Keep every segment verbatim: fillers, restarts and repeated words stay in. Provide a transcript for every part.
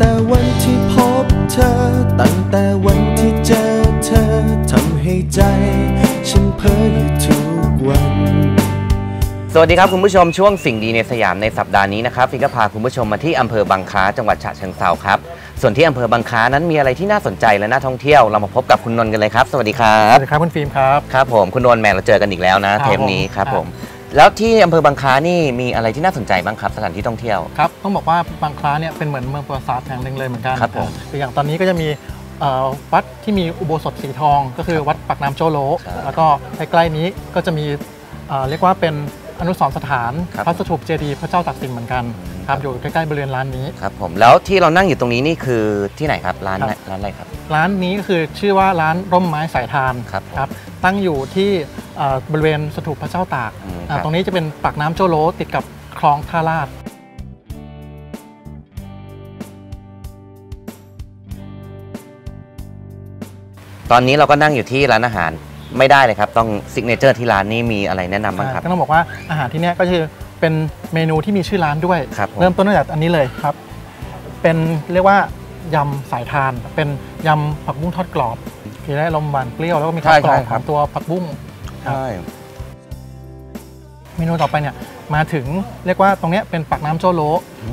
แต่วันที่พบเธอตั้งแต่วันที่เจอเธอทำให้ใจฉันเพ้ออยู่ทุกวันสวัสดีครับคุณผู้ชมช่วงสิ่งดีในสยามในสัปดาห์นี้นะครับฟิกก็พาคุณผู้ชมมาที่อำเภอบางคล้าจังหวัดฉะเชิงเทราครับส่วนที่อำเภอบางคล้านั้นมีอะไรที่น่าสนใจและน่าท่องเที่ยวเรามาพบกับคุณนนท์กันเลยครับสวัสดีครับสวัสดีครับคุณฟิล์มครับครับผมคุณนนท์แหมเราเจอกันอีกแล้วนะเทปนี้ครับผมแล้วที่อำเภอบางคล้านี่มีอะไรที่น่าสนใจบ้างครับสถานที่ท่องเที่ยวครับต้องบอกว่าบางคล้าเนี่ยเป็นเหมือนเมืองประวัติศาสตร์แห่งหนึ่งเลยเหมือนกันครับผมอย่างตอนนี้ก็จะมีวัดที่มีอุโบสถสีทองก็คือวัดปากน้ำโจโลแล้วก็ใกล้ๆนี้ก็จะมีเรียกว่าเป็นอนุสรณ์สถานพระสถูปเจดีย์พระเจ้าตากสินเหมือนกันครับอยู่ใกล้ๆบริเวณร้านนี้ครับผมแล้วที่เรานั่งอยู่ตรงนี้นี่คือที่ไหนครับร้านร้านอะไรครับร้านนี้ก็คือชื่อว่าร้านร่มไม้สายทานครับตั้งอยู่ที่บริเวณสถูปพระเจ้าตากตรงนี้จะเป็นปากน้ำโจโลติดกับคลองท่าลาดตอนนี้เราก็นั่งอยู่ที่ร้านอาหารไม่ได้เลยครับต้องซิกเนเจอร์ที่ร้านนี้มีอะไรแนะนำบ้างครับต้องบอกว่าอาหารที่นี่ก็คือเป็นเมนูที่มีชื่อร้านด้วยเริ่มต้นตั้งแต่อันนี้เลยครับเป็นเรียกว่ายำสายทานเป็นยำผักบุ้งทอดกรอบมีได้ลมหวานเปรี้ยวแล้วก็มีความกรอบของตัวผักบุ้งเมนูต่อไปเนี่ยมาถึงเรียกว่าตรงนี้เป็นปากน้ำโจโล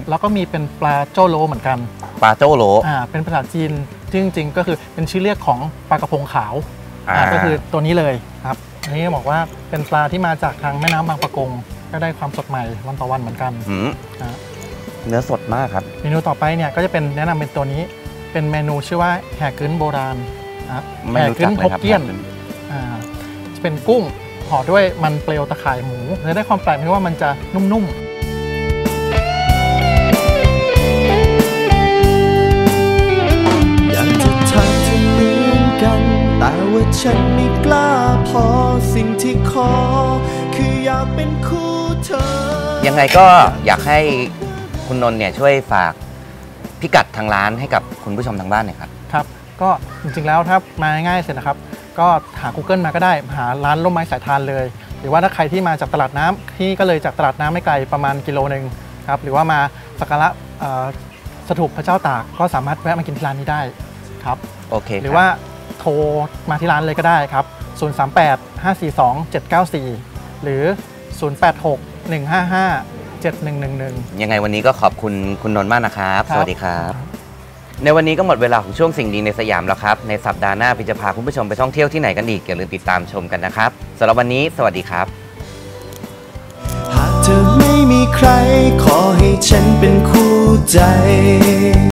แล้วก็มีเป็นปลาโจโลเหมือนกันปลาโจโลอ่าเป็นภาษาจีนจริงๆก็คือเป็นชื่อเรียกของปลากระพงขาวก็คือตัวนี้เลยครับอันนี้บอกว่าเป็นปลาที่มาจากทางแม่น้ำบางปะกงก็ได้ความสดใหม่วันต่อวันเหมือนกันเนื้อสดมากครับเมนูต่อไปเนี่ยก็จะเป็นแนะนำเป็นตัวนี้เป็นเมนูชื่อว่าแกงกึ๋นโบราณแกงกึ๋นหยกเกี้ยนจะเป็นกุ้งห่อด้วยมันเปลวตะข่ายหมูเลยได้ความแปลกเพราะว่ามันจะนุ่มๆแต่ว่าฉันไม่กล้าพอสิ่งที่ขอคืออยากเป็นคู่เธอยังไงก็อยากให้คุณนนท์เนี่ยช่วยฝากพิกัดทางร้านให้กับคุณผู้ชมทางบ้านหน่อยครับครับก็จริงๆแล้วถ้ามาง่ายๆเสร็จนะครับก็หา Google มาก็ได้หาร้านร่มไม้สายทานเลยหรือว่าถ้าใครที่มาจากตลาดน้ำที่ก็เลยจากตลาดน้ำไม่ไกลประมาณกิโลหนึ่งครับหรือว่ามาสักการะสถูปพระเจ้าตากก็สามารถแวะมากินที่ร้านนี้ได้ครับโอเคหรือว่าโทรมาที่ร้านเลยก็ได้ครับศูนย์ สาม แปด ห้า สี่ สอง เจ็ด เก้า สี่หรือศูนย์ แปด หก หนึ่ง ห้า ห้า เจ็ด หนึ่ง หนึ่ง หนึ่งยังไงวันนี้ก็ขอบคุณคุณนนท์มากนะครับสวัสดีครับในวันนี้ก็หมดเวลาของช่วงสิ่งดีในสยามแล้วครับในสัปดาห์หน้าพี่จะพาคุณผู้ชมไปท่องเที่ยวที่ไหนกันอีกอย่าลืมติดตามชมกันนะครับสำหรับวันนี้สวัสดีครับหากเธอไม่มีใครขอให้ฉันเป็นคู่ใจ